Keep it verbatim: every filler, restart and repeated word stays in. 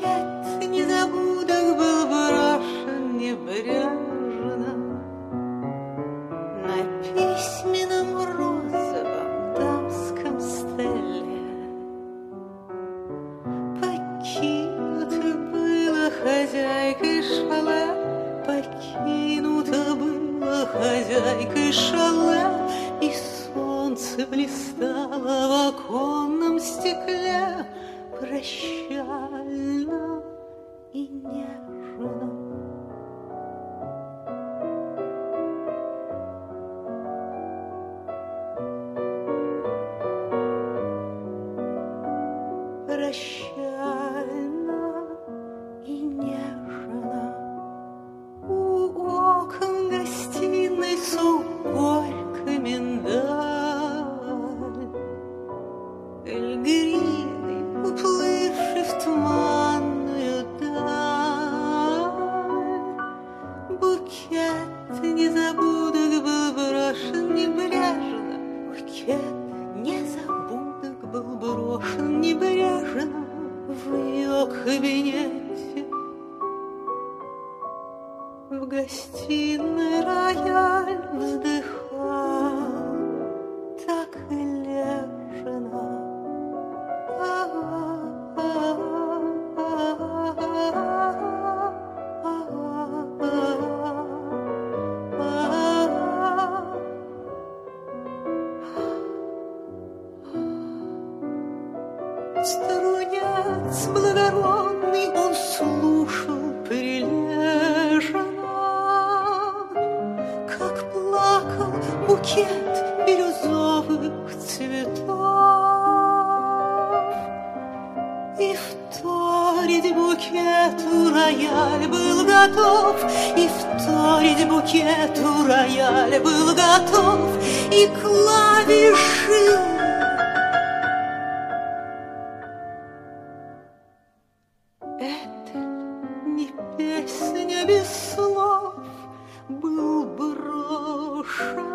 прощать, недобудок был брошен небрежно на письменном розовом дамском столе. Покинуто было хозяйкой шале, покинуто было хозяйкой шале, и солнце блистало в оконном стекле. Прощально и нежно. Прощально и нежно. У окон гостиной сухой миндаль, эльгриной, уплывший в туманную даль. Букет незабудок был брошен небрежно, букет незабудок был брошен небрежно в ее кабинете. В гостиной рояль вздыхал так нежно. Струнец благородный он слушал прилежно, как плакал букет бирюзовых цветов. И вторить букету рояль был готов, и вторить букету рояль был готов, и клавиши песня без слов был брошен.